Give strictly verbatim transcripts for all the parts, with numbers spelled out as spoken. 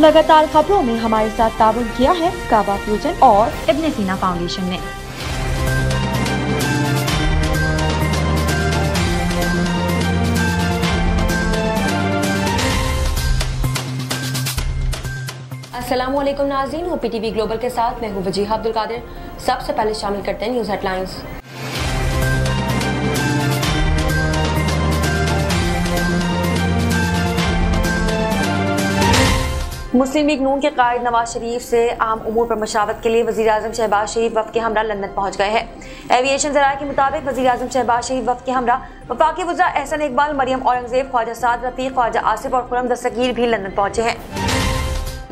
लगातार खबरों में हमारे साथ ताबुन किया है काबा फ्यूजन और इब्ने सीना फाउंडेशन ने। अस्सलामुअलैकुम नाज़रीन, ओ पी टीवी ग्लोबल के साथ मैं हूँ वजीहा अब्दुल कादिर। सबसे पहले शामिल करते हैं न्यूज़ हेडलाइंस। मुस्लिम लीग नून के कायद नवाज शरीफ से आम उमूर पर मशावरत के लिए वज़ीर-ए-आज़म शहबाज शरीफ वफ़द के हमरा लंदन पहुँच गए हैं। एविएशन ज़राए के मुताबिक वज़ीर-ए-आज़म शहबाज शरीफ वफ़द के हमरा वफाकी वज़ीर एहसन इकबाल, मरियम औरंगज़ेब, ख्वाजा साद रफ़ीक, ख्वाजा आसिफ और खुरम दस्तगीर भी लंदन पहुँचे हैं।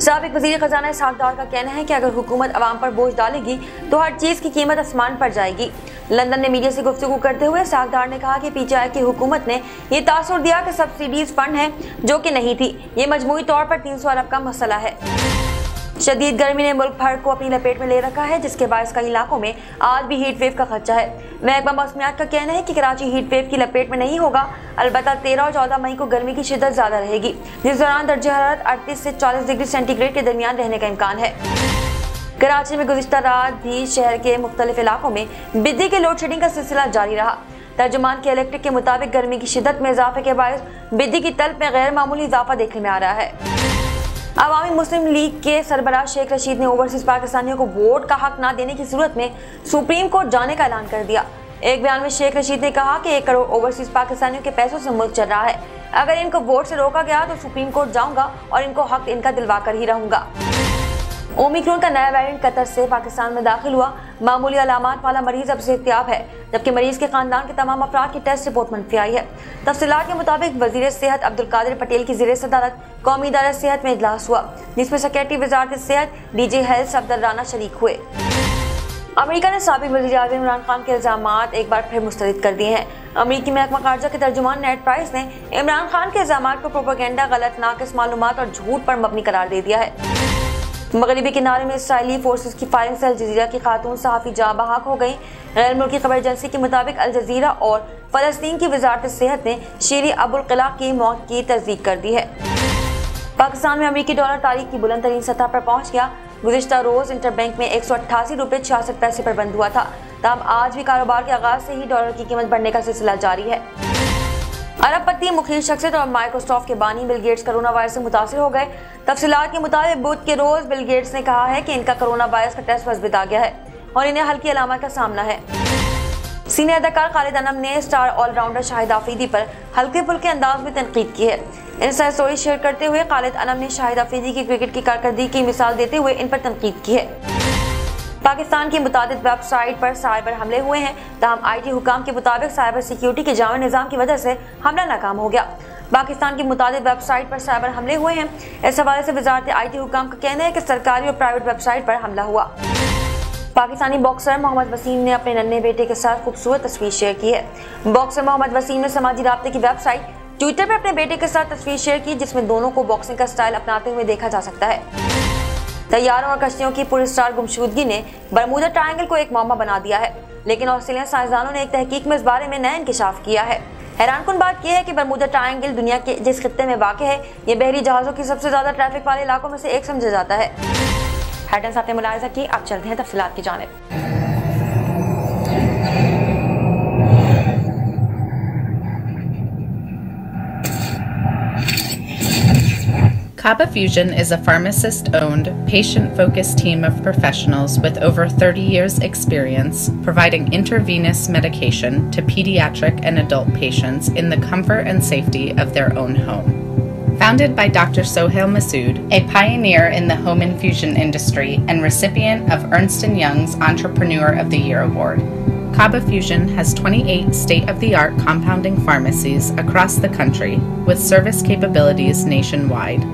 साबिक़ वज़ीर ख़ज़ाना इसहाक़ डार का कहना है कि अगर हुकूमत अवाम पर बोझ डालेगी तो हर चीज़ की कीमत आसमान पर जाएगी। लंदन में मीडिया से गुफ्तगू करते हुए इसहाक़ डार ने कहा कि पी टी आई की हुकूमत ने यह तासुर दिया कि सब्सिडीज़ फ़ंड हैं जो कि नहीं थी, ये मजमूई तौर पर तीन सौ अरब का मसला है। शदीद गर्मी ने मुल्क भर को अपनी लपेट में ले रखा है, जिसके बायस कई इलाकों में आज भी हीट वेव का खदशा है। महकमा मौसमियात का कहना है कि कराची हीट वेव की लपेट में नहीं होगा, अलबत्ता तेरह और चौदह मई को गर्मी की शिदत ज़्यादा रहेगी, जिस दौरान दर्जे हरारत अड़तीस से चालीस डिग्री सेंटीग्रेड के दरमियान रहने का इम्कान है। कराची में गुज़िश्ता रात भी शहर के मुख्तलिफ इलाकों में बिजली के लोड शेडिंग का सिलसिला जारी रहा। तर्जुमान के इलेक्ट्रिक के मुताबिक गर्मी की शिदत में इजाफे के बायस बिजली की तलब में गैर मामूली इजाफा देखने में आ रहा है। अवामी मुस्लिम लीग के सरबराह शेख रशीद ने ओवरसीज पाकिस्तानियों को वोट का हक ना देने की सूरत में सुप्रीम कोर्ट जाने का ऐलान कर दिया। एक बयान में शेख रशीद ने कहा कि एक करोड़ ओवरसीज पाकिस्तानियों के पैसों से मुल्क चल रहा है, अगर इनको वोट से रोका गया तो सुप्रीम कोर्ट जाऊंगा और इनको हक इनका दिलवा कर ही रहूंगा। ओमिक्रॉन का नया वेरिएंट कतर से पाकिस्तान में दाखिल हुआ। मामूली अलामात वाला मरीज अब सेहतियाब है, जबकि मरीज के खानदान के तमाम अफराद की टेस्ट रिपोर्ट मनफी आई है। तफसीलात के मुताबिक वजीर सेहत अब्दुल कादिर पटेल की ज़ेर सदारत कौमी इदारा सेहत में इजलास हुआ, जिसमें सेक्रेटरी वजारत सेहत D G health Safdar Rana शरीक हुए। अमेरिका ने साबिक़ वज़ीर-ए-आज़म इमरान खान के इल्ज़ामात एक बार फिर मुस्तरद कर दिए हैं। अमरीकी महकमा ख़ारजा के तर्जुमान नेट प्राइस ने इमरान खान के इल्ज़ामात को प्रोपेगेंडा, गलत, नाक़िस मालूमात और झूठ पर मबनी करार दे दिया है। मगरिबी किनारे में इसराइली फोर्सेस की फायरिंग से अल जज़ीरा की खातून सहाफ़ी जाँ बहक हो गई। गैर मुल्की खबर एजेंसी के मुताबिक अल जज़ीरा और फ़लस्तीन की वजारत सेहत ने शीरी अबुल क़िला की मौत की तस्दीक कर दी है। पाकिस्तान में अमरीकी डॉलर तारीख की बुलंद तरीन सतह पर पहुँच गया। गुज़िश्ता रोज़ इंटरबैंक में एक सौ अट्ठासी रुपये छियासठ पैसे पर बंद हुआ था, तब आज भी कारोबार के आगाज़ से ही डॉलर की कीमत बढ़ने का सिलसिला जारी है। अरबपति मुखीर शख्सियत और माइक्रोसॉफ्ट के बानी बिल गेट्स कोरोना वायरस से मुतासर हो गए। तफसीलात के मुताबिक बुध के रोज़ बिल गेट्स ने कहा है कि इनका कोरोना वायरस का टेस्ट मस्बत आ गया है और इन्हें हल्की अलामत का सामना है। सीनियर अदाकार खालिद अनम ने स्टार ऑलराउंडर शाहिद आफरीदी पर हल्के फुल्के अंदाज में तनकीद की है। इंस्टा स्टोरी शेयर करते हुए खालिद अनम ने शाहिद आफरीदी की क्रिकेट की कारकर्दगी की मिसाल देते हुए इन पर तनकीद की है। पाकिस्तान की मुतादिद वेबसाइट पर साइबर हमले हुए हैं, तहम आई टी हुकाम के मुताबिक साइबर सिक्योरिटी के जाम निज़ाम की वजह से हमला नाकाम हो गया। पाकिस्तान की मुतादिद वेबसाइट पर साइबर हमले हुए हैं। इस हवाले से वजारत आई टी हुकाम का कहना है कि सरकारी और प्राइवेट वेबसाइट पर हमला हुआ। पाकिस्तानी बॉक्सर मोहम्मद वसीम ने अपने नन्हे बेटे के साथ खूबसूरत तस्वीर शेयर की है। बॉक्सर मोहम्मद वसीम ने समाजी राब्ते की वेबसाइट ट्विटर पर अपने बेटे के साथ तस्वीर शेयर की, जिसमें दोनों को बॉक्सिंग का स्टाइल अपनाते हुए देखा जा सकता है। तैयारों और कश्तियों की पुरस्कार गुमशुदगी ने बरमूडा ट्रायंगल को एक मौमा बना दिया है, लेकिन ऑस्ट्रेलियन साइंसदानों ने एक तहकीक में इस बारे में नया इंकशाफ किया है। हैरानकुन बात यह है कि बरमूडा ट्रायंगल दुनिया के जिस खत्ते में वाक़ है, ये बहरी जहाज़ों की सबसे ज़्यादा ट्रैफिक वाले इलाकों में से एक समझा जाता है। हेडलाइंस आपने मुलाहिजा की, अब चलते हैं तफसीलात की जानिब। Kaba Fusion is a pharmacist-owned, patient-focused team of professionals with over thirty years' experience providing intravenous medication to pediatric and adult patients in the comfort and safety of their own home. Founded by Doctor Sohail Masood, a pioneer in the home infusion industry and recipient of Ernst and Young's Entrepreneur of the Year Award, Kaba Fusion has twenty-eight state-of-the-art compounding pharmacies across the country with service capabilities nationwide.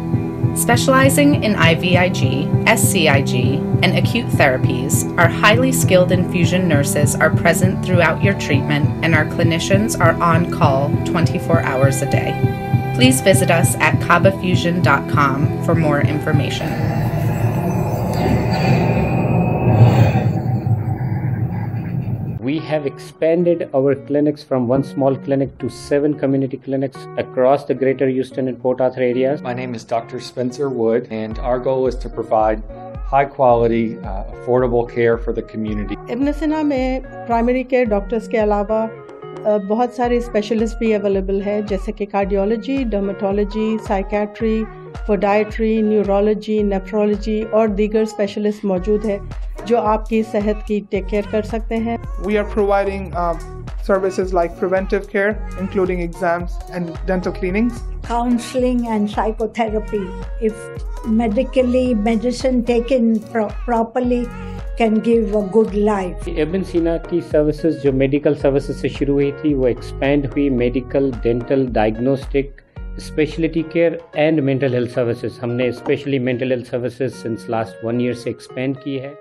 Specializing in I V I G, S C I G, and acute therapies, our highly skilled infusion nurses are present throughout your treatment and our clinicians are on call twenty-four hours a day. Please visit us at kaba fusion dot com for more information. We have expanded our clinics from one small clinic to seven community clinics across the greater Houston and Port Arthur areas. My name is Doctor Spencer Wood, and our goal is to provide high quality, uh, affordable care for the community. इब्न सिना में primary care doctors के अलावा बहुत सारे specialists भी available हैं, जैसे कि cardiology, dermatology, psychiatry, podiatry, neurology, nephrology और दीगर specialists मौजूद हैं, जो आपकी सेहत की टेक केयर कर सकते हैं. We are providing uh, services like preventive care, including exams and dental cleanings, counseling and psychotherapy. If medically medicine taken pro properly can give a good life. इब्न सिना की सर्विसेज जो मेडिकल सर्विसेज से शुरू हुई थी वो एक्सपेंड हुई medical, dental, diagnostic, speciality care and mental health services. हमने specially mental health services since last one year से एक्सपेंड की है.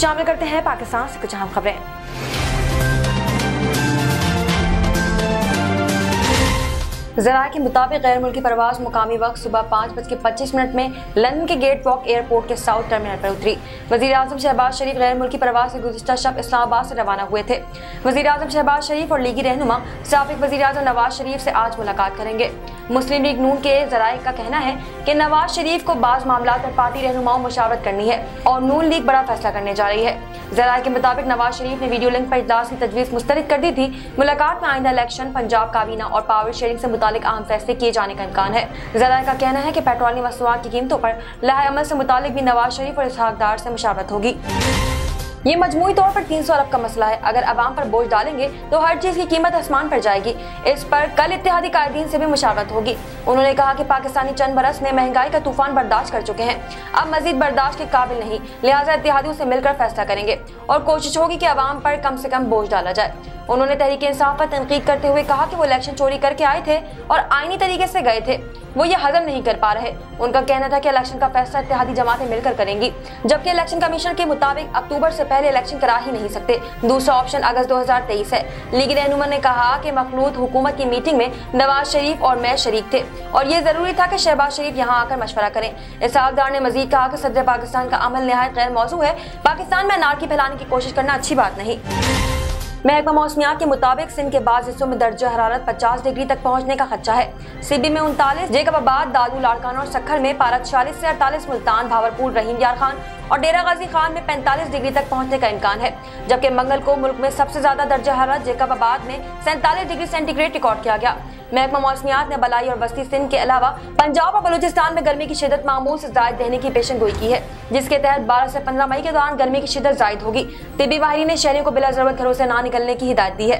शामिल करते हैं पाकिस्तान से कुछ अहम खबरें. जराए के मुताबिक गैर मुल्की परवाज मुकामी वक्त सुबह पाँच बज के पच्चीस मिनट में लंदन के गेट वॉक एयरपोर्ट के साउथ टर्मिनल पर उतरी. वजीर आजम शहबाज शरीफ गैर मुल्की परवाज से गुज़िश्ता शब इस्लामाबाद से रवाना हुए थे. वजीर आजम शहबाज शरीफ और लीगी रहनुमा साबिक़ वजीर आजम नवाज शरीफ से आज मुलाकात करेंगे. मुस्लिम लीग नून के जराए का कहना है कि नवाज शरीफ को बाज़ मामलों पर पार्टी रहनुमाओं मुशावरत करनी है और नून लीग बड़ा फैसला करने जा रही है. जराए के मुताबिक नवाज शरीफ ने वीडियो लिंक पर इजलास की तजवीज़ मुस्तरद कर दी थी. मुलाकात में आइंदा इलेक्शन, पंजाब काबीना और पावर शेयरिंग से मुतालिक अहम फैसले किए जाने का इम्कान है. जराए का कहना है कि पेट्रोलियम मसनूआत की कीमतों पर लवाहअमल से मुतालिक भी नवाज शरीफ और इसहाकदार से मुशावरत होगी. ये मजमूई तौर पर तीन सौ अरब का मसला है. अगर अवाम पर बोझ डालेंगे तो हर चीज़ की कीमत आसमान पर जाएगी. इस पर कल इत्तेहादी कायदीन से भी मुशावरत होगी. उन्होंने कहा कि पाकिस्तानी चंद बरस में महंगाई का तूफान बर्दाश्त कर चुके हैं, अब मजीद बर्दाश्त के काबिल नहीं, लिहाजा इत्तेहादियों से मिलकर फैसला करेंगे और कोशिश होगी कि अवाम पर कम से कम बोझ डाला जाए. उन्होंने तहरीक इंसाफ पर तनकीद करते हुए कहा कि वो इलेक्शन चोरी करके आए थे और आईनी तरीके से गए थे, वो ये हजम नहीं कर पा रहे. उनका कहना था कि इलेक्शन का फैसला इत्तेहादी जमातें मिलकर करेंगी, जबकि इलेक्शन कमीशन के मुताबिक अक्टूबर से पहले इलेक्शन करा ही नहीं सकते. दूसरा ऑप्शन अगस्त दो हज़ार तेईस है. लीगी रहनुमा ने कहा कि मखलूत हुकूमत की मीटिंग में नवाज शरीफ और मैं शरीक थे और ये जरूरी था कि शहबाज शरीफ यहाँ आकर मशवरा करें. इसहाकदार ने मजीद कहा कि सदर पाकिस्तान का अमल नहायत गैर मौजू है. पाकिस्तान में अनारकी फैलाने की कोशिश करना अच्छी बात नहीं. महकमा मौसमियात के मुताबिक सिंध के बाद हिस्सों में दर्जा हरारत पचास डिग्री तक पहुंचने का खदशा है. सिबी में उनतालीस, जेकबाबाद, दादू, लाड़काना और सक्खर में पारा छियालीस से अड़तालीस, मुल्तान, भावरपुर, रहीम यार खान और डेरा गाजी खान में पैंतालीस डिग्री तक पहुंचने का इम्कान है. जबकि मंगल को मुल्क में सबसे ज्यादा दर्जा हरारत जेकबाबाद में सैंतालीस डिग्री सेंटीग्रेड रिकॉर्ड किया गया. महकमा मौसमियात ने बलाई और वस्ती सिंध के अलावा पंजाब और बलूचिस्तान में गर्मी की शिदत मामूल से ज़ायद रहने की पेशेनगोई की है, जिसके तहत बारह से पंद्रह मई के दौरान गर्मी की शिदत ज़ायद होगी. तिबी माहिरीन ने शहरियों को बिला ज़रूरत घरों से ना निकलने की हिदायत दी है.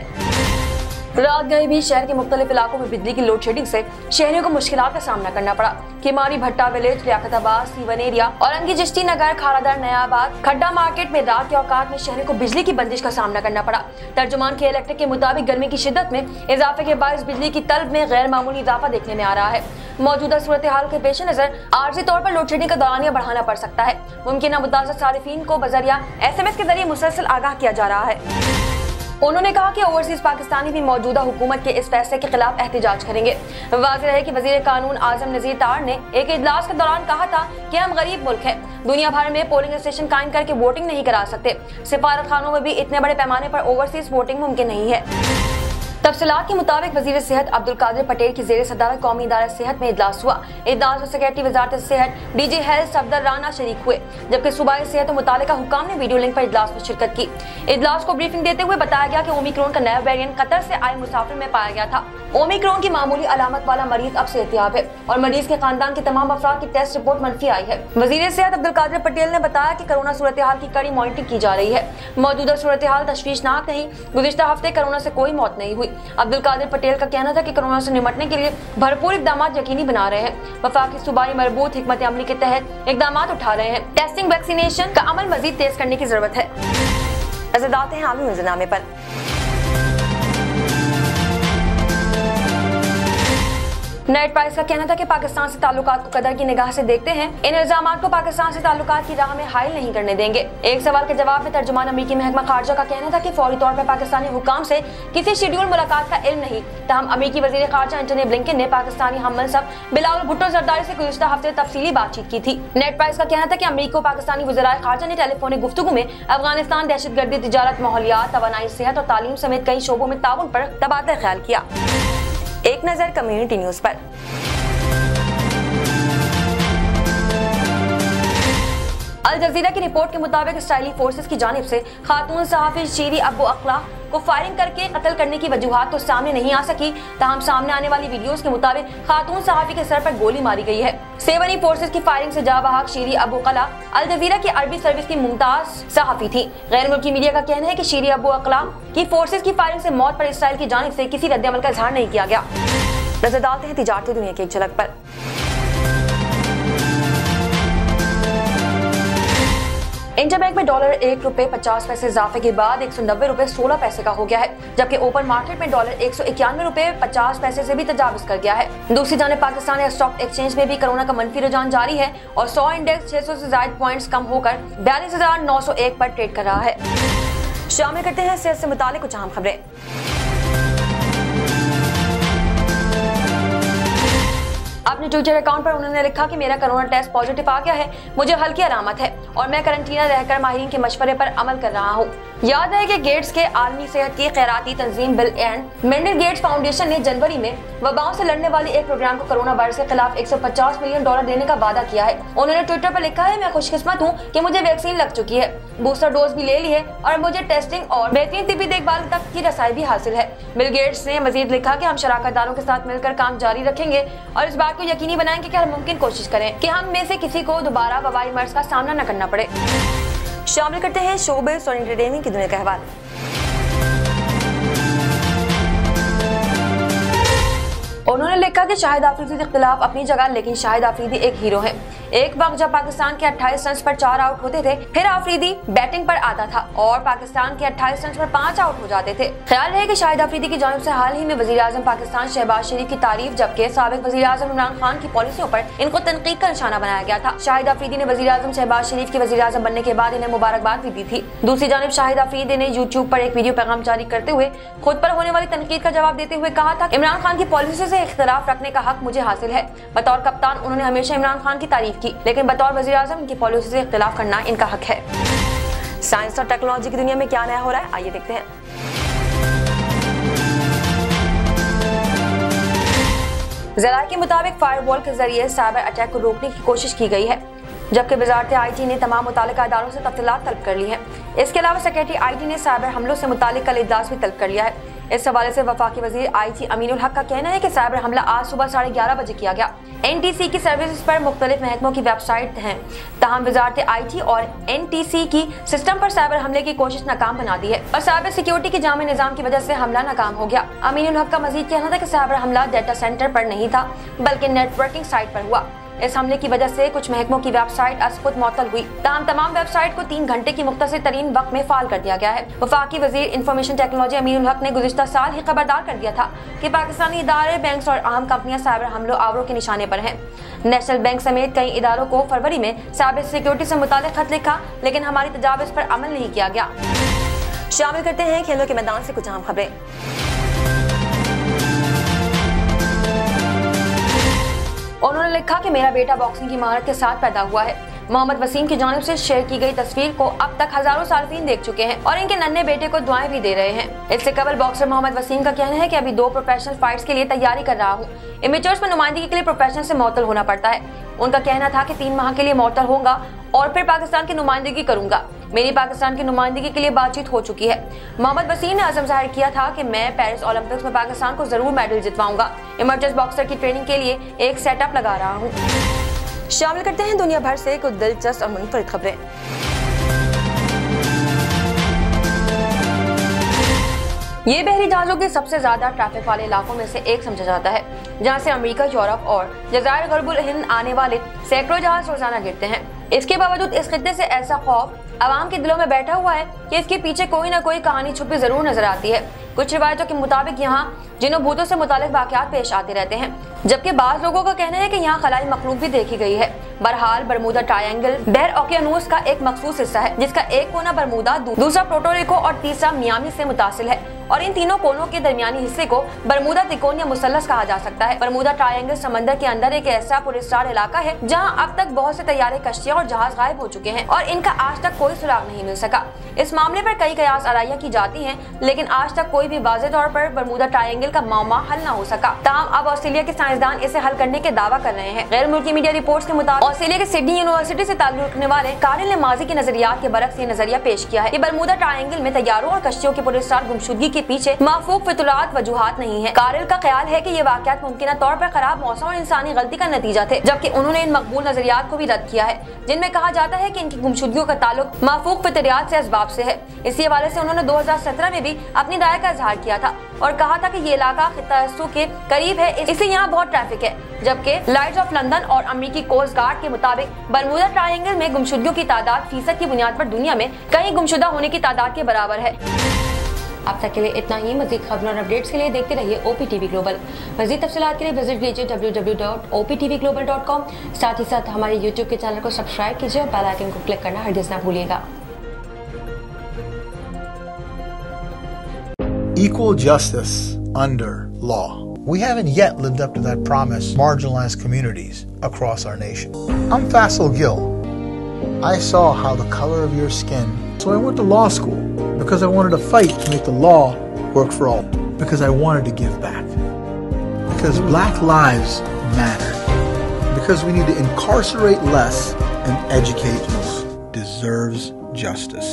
रात गए भी शहर के मुख्तलिफ इलाकों में बिजली की लोड शेडिंग से शहरियों को मुश्किलात का सामना करना पड़ा. किमारी, भट्टा विलेज, लियाकताबाद, सीवन एरिया, औरंगी, चिश्ती नगर, खारादार, नयाबाद, खड्डा मार्केट में रात के औकात में शहरियों को बिजली की बंदिश का सामना करना पड़ा. तर्जुमान के इलेक्ट्रिक के मुताबिक गर्मी की शिदत में इजाफे के बायस बिजली की तलब में गैर मामूली इजाफा देखने में आ रहा है. मौजूदा सूरत हाल के पेश नजर आर्जी तौर पर लोड शेडिंग का दौरानिया बढ़ाना पड़ सकता है. मुमकिन मुतासर सार्फिन को बजरिया एस एम एस के जरिए मुसलसल आगाह किया जा रहा है. उन्होंने कहा कि ओवरसीज पाकिस्तानी भी मौजूदा हुकूमत के इस फैसले के खिलाफ एहतजाज करेंगे. वाज़ेह है कि वज़ीर कानून आज़म नज़ीर तार ने एक इजलास के दौरान कहा था कि हम गरीब मुल्क हैं, दुनिया भर में पोलिंग स्टेशन कायम करके वोटिंग नहीं करा सकते. सिफारतखानों में भी इतने बड़े पैमाने पर ओवरसीज वोटिंग मुमकिन नहीं है. तफसीलात के मुताबिक वजीर सेहत अब्दुल कादिर पटेल की जेर सदारत कौमी इदारा सेहत में इजलास हुआ. इजलास में सेक्रेटरी वजारत सेहत D G health Safdar Rana शरीक हुए, जबकि सूबाई सेहत मुतालिका हुकाम ने वीडियो लिंक पर इजलास में शिरकत की. इजलास को ब्रीफिंग देते हुए बताया गया कि ओमिक्रोन का नया वेरिएंट कतर से आए मुसाफिर में पाया गया था. ओमिक्रोन की मामूली अलामत वाला मरीज अब सेहतियाब है और मरीज के खानदान के तमाम अफराद की टेस्ट रिपोर्ट मनफी आई है. वजीर सेहत अब्दुल कादिर पटेल ने बताया कि कोरोना सूरत हाल की कड़ी मॉनिटरिंग की जा रही है. मौजूदा सूरत हाल तशवीशनाक नहीं, गुज़िश्ता हफ्ते कोरोना से कोई मौत नहीं हुई. अब्दुल कादिर पटेल का कहना था कि कोरोना से निपटने के लिए भरपूर इकदाम यकीनी बना रहे हैं. वफाकी सूबाई मरबूत हिकमत अमली के तहत इकदाम उठा रहे हैं. टेस्टिंग, वैक्सीनेशन का अमल मजीद तेज करने की जरूरत है. नजर आते हैं आलमी मंजरनामे पर. नैट प्राइस का कहना था कि पाकिस्तान से ताल्लुकात को कदर की निगाह से देखते हैं, इन इल्जामात को पाकिस्तान से ताल्लुकात की राह में हाइल नहीं करने देंगे। एक सवाल के जवाब में तर्जुमान अमरीकी महकमा खारजा का कहना था कि फौरी तौर पर पाकिस्तानी हुकाम से किसी शेड्यूल मुलाकात का इल्म नहीं, तहम अमरीकी वजीर खारजा एंटनी ब्लिंकन ने पाकिस्तानी हम मनसब बिलावल भुट्टो जरदारी से गुज़िश्ता हफ्ते तफसीली बातचीत की थी। नेट प्राइस का कहना था कि अमरीका और पाकिस्तानी वज़ीर खारजा ने टेलीफोनिक गुफ्तगू में अफगानिस्तान दहशत गर्दी, तिजारत, माहौलियात, तवानाई, सेहत और तालीम समेत कई शोबों में ताउन पर तबादला ख्याल किया। एक नज़र कम्युनिटी न्यूज़ पर, अल जज़ीरा की रिपोर्ट के मुताबिक इसराइली फोर्सेस की जानिब से खातून सहाफ़ी शीरी अबू अक़ला को फायरिंग करके कत्ल करने की वजूहात तो सामने नहीं आ सकी, तहम सामने आने वाली वीडियोस के मुताबिक खातून सहाफ़ी के सर पर गोली मारी गई है। सेवनी फोर्सेस की फायरिंग से जावाहक शीरी अबू अक़ला अल जज़ीरा की अरबी सर्विस की मुमताज सहाफ़ी थी। गैर मुल्की मीडिया का कहना है कि शीरी अबू अक़ला की फोर्सेस की फायरिंग से मौत पर इसराइल की जानिब से किसी रद्द-ए-अमल का इजहार नहीं किया गया। नजर डालते हैं तिजारती दुनिया की एक झलक पर। इंटरबैंक में डॉलर एक रुपए पचास पैसे इजाफे के बाद एक सौ नब्बे रुपए सोलह पैसे का हो गया है, जबकि ओपन मार्केट में डॉलर एक सौ इक्यानवे रुपए पचास पैसे से भी तजावुज कर गया है। दूसरी जानब पाकिस्तान स्टॉक एक्सचेंज में भी कोरोना का मनफी रुझान जारी है और सौ इंडेक्स छह सौ से ज्यादा पॉइंट्स कम होकर बयालीस हजार नौ सौ एक पर ट्रेड कर रहा है। शामिल करते हैं सेहत से मुतालिक कुछ अहम खबरें। अपने ट्विटर अकाउंट पर उन्होंने लिखा कि मेरा कोरोना टेस्ट पॉजिटिव आ गया है, मुझे हल्की अलामत है और मैं करंटीना रहकर माहिरीन के मशवरे पर अमल कर रहा हूँ। याद है कि गेट्स के आलमी सेहत की खैराती तंजीम बिल एंड मेंडल गेट्स फाउंडेशन ने जनवरी में वबाओं से लड़ने वाले एक प्रोग्राम को कोरोना वायरस के खिलाफ एक सौ पचास मिलियन डॉलर देने का वादा किया है। उन्होंने ट्विटर पर लिखा है, मैं खुशकिस्मत हूँ कि मुझे वैक्सीन लग चुकी है, बूस्टर डोज भी ले ली है और मुझे टेस्टिंग और बेहतरीन तिब्बी देखभाल तक की रसाई भी हासिल है। बिल गेट्स ने मजीद लिखा कि हम शराकत दारों के साथ मिलकर काम जारी रखेंगे और इस बात को यकीनी बनाएंगे कि हर मुमकिन कोशिश करें कि हम में से किसी को दोबारा वबाई मर्ज का सामना न करना पड़े। शामिल करते हैं शोबे और एंटरटेनमेंट की दुनिया का अहवाल। उन्होंने लिखा कि शाहिद आफरीदी के खिलाफ अपनी जगह, लेकिन शाहिद आफरीदी एक हीरो है। एक वक्त जब पाकिस्तान के अट्ठाईस रन पर चार आउट होते थे, फिर आफरीदी बैटिंग पर आता था और पाकिस्तान के अट्ठाईस रन पर पाँच आउट हो जाते थे। ख्याल रहे कि शाहिद आफरीदी की जानिब से हाल ही में वज़ीर-ए-आज़म पाकिस्तान शहबाज शरीफ की तारीफ जबकि साबिक वज़ीर-ए-आज़म इमरान खान की पॉलिसियों पर इनको तनकीद का निशाना बनाया गया था। शाहिद आफरीदी ने वज़ीर-ए-आज़म शहबाज शरीफ के वज़ीर-ए-आज़म बनने के बाद इन्हें मुबारकबाद भी दी थी। दूसरी जानब शाहिद आफरीदी ने यूट्यूब पर एक वीडियो पैगाम जारी करते हुए खुद पर होने वाली तनकीद का जवाब देते हुए कहा था, इमरान खान की पॉलिसी से इख्तिलाफ रखने का हक मुझे हासिल है। बतौर कप्तान उन्होंने हमेशा इमरान खान की तारीफ की, लेकिन बतौर वज़ीर-ए-आज़म इनकी पॉलिसी से इख्तिलाफ करना इनका हक है। साइंस और टेक्नोलॉजी की दुनिया में क्या नया हो रहा है, आइए देखते हैं। ज़राए के मुताबिक फायरवॉल के जरिए साइबर अटैक को रोकने की कोशिश की गई है, जबकि वजारत आई टी ने तमाम मुतालिका इदारों से तफसीलात तलब कर ली है। इसके अलावा सेक्रेटरी आई टी ने साइबर हमलों से मुतालिक कल इजलास भी तलब कर लिया है। इस हवाले से वफाकी वज़ीर आई टी अमीनुल हक का कहना है कि साइबर हमला आज सुबह साढ़े ग्यारह बजे किया गया। एन टी सी की सर्विस पर मुख्तलिफ महकमों की वेबसाइट हैं, तहम वजारत आई टी और एन टी सी की सिस्टम पर साइबर हमले की कोशिश नाकाम बना दी है और साइबर सिक्योरिटी के जामे निज़ाम की वजह से हमला नाकाम हो गया। अमीनुल हक का मजीद कहना था कि साइबर हमला डाटा सेंटर पर नहीं था, बल्कि नेटवर्किंग साइट पर हुआ। इस हमले की वजह से कुछ महकमों की वेबसाइट अस्खुद मअतल हुई, तहम तमाम वेबसाइट को तीन घंटे की मुख्तसर तरीन वक्त में फाल कर दिया गया है। वफाकी वज़ीर इंफॉर्मेशन टेक्नोलॉजी अमीनुल हक ने गुज़िश्ता साल ही खबरदार कर दिया था कि पाकिस्तानी इदारे, बैंक्स और आम कंपनियां साइबर हमलों आवरों के निशाने पर हैं। नेशनल बैंक समेत कई इदारों को फरवरी में साइबर सिक्योरिटी से मुतालिक खत लिखा, लेकिन हमारी तजावीज़ पर अमल नहीं किया गया। शामिल करते हैं खेलों के मैदान से कुछ अहम खबरें। उन्होंने लिखा कि मेरा बेटा बॉक्सिंग की महारत के साथ पैदा हुआ है। मोहम्मद वसीम की जानिब से शेयर की गई तस्वीर को अब तक हजारों सार्फिन देख चुके हैं और इनके नन्हे बेटे को दुआएं भी दे रहे हैं। इससे कबल बॉक्सर मोहम्मद वसीम का कहना है कि अभी दो प्रोफेशनल फाइट्स के लिए तैयारी कर रहा हूँ। इमेचर्स में नुमाइंदगी के लिए प्रोफेशनल से मअतल होना पड़ता है। उनका कहना था कि तीन माह के लिए मअतल होगा और फिर पाकिस्तान की नुमाइंदगी करूँगा। मेरी पाकिस्तान की नुमाइंदगी के लिए बातचीत हो चुकी है। मोहम्मद वसीम ने आज़म जाहिर किया था कि मैं पेरिस ओलंपिक्स में पाकिस्तान को जरूर मेडल जितवाऊंगा। इमर्जेंस बॉक्सर की ट्रेनिंग के लिए एक सेटअप लगा रहा हूँ। शामिल करते हैं दुनिया भर से कुछ दिलचस्प और मुनफरिद खबरें। ये बहरी जहाज़ों के सबसे ज्यादा ट्रैफिक वाले इलाकों में से एक समझा जाता है, जहाँ से अमेरिका, यूरोप और जज़ायर ग़र्बुल हिंद आने वाले सैकड़ों जहाज रोजाना गिरते हैं। इसके बावजूद इस खित्ते से ऐसा खौफ आवाम के दिलों में बैठा हुआ है कि इसके पीछे कोई ना कोई कहानी छुपी जरूर नजर आती है। कुछ रिवायतों के मुताबिक यहाँ जिन्हों भूतों से मुतालिक वाकयात पेश आते रहते हैं, जबकि बाज लोगों का कहना है कि यहाँ खलाई मखलूक भी देखी गई है। बहरहाल बरमूदा ट्रायंगल बहर ओकियानूस का एक मखसूस हिस्सा है, जिसका एक कोना बरमूदा, दूसरा पोर्टो रिको और तीसरा मियामी से मुतासिल है, और इन तीनों कोनों के दरमियानी हिस्से को बरमूदा तिकोन या मुसल्लस कहा जा सकता है। बरमूदा ट्रायंगल समंदर के अंदर एक ऐसा पुरस्कार इलाका है जहां अब तक बहुत से तैयारे, कश्तियां और जहाज गायब हो चुके हैं और इनका आज तक कोई सुराग नहीं मिल सका। इस मामले पर कई कयास आराइयां की जाती हैं, लेकिन आज तक कोई भी वाजे तौर पर बरमूदा ट्रायंगल का मामला हल न हो सका। तमाम अब ऑस्ट्रेलिया के साइंसदान इसे हल करने के दावा कर रहे हैं। गैर मुल्की मीडिया रिपोर्ट के मुताबिक ऑस्ट्रेलिया के सिडनी यूनिवर्सिटी से ताल्लुक रखने वाले कारिल ने माजी के नजरियात के बरक्स ये नजरिया पेश किया है कि बरमूदा ट्रायंगल में तैयारों और कश्तियों के पुरस्कार गुमशुदगी के पीछे माफूक फितरात वजूहात नहीं है। कारिल का ख्याल है कि ये वाकयात मुमकिन तौर पर खराब मौसम और इंसानी गलती का नतीजा थे, जबकि उन्होंने इन मकबूल नजरियात को भी रद्द किया है जिनमें कहा जाता है कि इनकी गुमशुदगियों का ताल्लुक माफूक फितरात से असबाब से है। इसी हवाले से उन्होंने दो हज़ार सत्रह में भी अपनी राय का इजहार किया था और कहा था कि ये इलाका खिता के करीब है, इसलिए यहाँ बहुत ट्रैफिक है, जबकि लाइट्स ऑफ लंदन और अमेरिकी कोस्ट गार्ड के मुताबिक बरमूदा ट्रायंगल में गुमशुदगियों की तादाद फीसद की बुनियाद पर दुनिया में कई गुमशुदा होने की तादाद के बराबर है। अब तक के लिए इतना ही। मजीद खबरों और अपडेट्स के लिए देखते रहिए O P T V global. मजीद तफसीलात के लिए विजिट कीजिए W W W dot O P T V global dot com. साथ ही साथ हमारे यूट्यूब के चैनल को सब्सक्राइब कीजिए और बेल आइकन को क्लिक करना हरगिज़ ना भूलिएगा। Equal justice under law. We haven't yet lived up to that promise. Marginalized communities across our nation. I'm Faisal Gill. I saw how the color of your skin. So I went to law school because I wanted to fight to make the law work for all, because I wanted to give back, because black lives matter, because we need to incarcerate less and educate more. Deserves justice.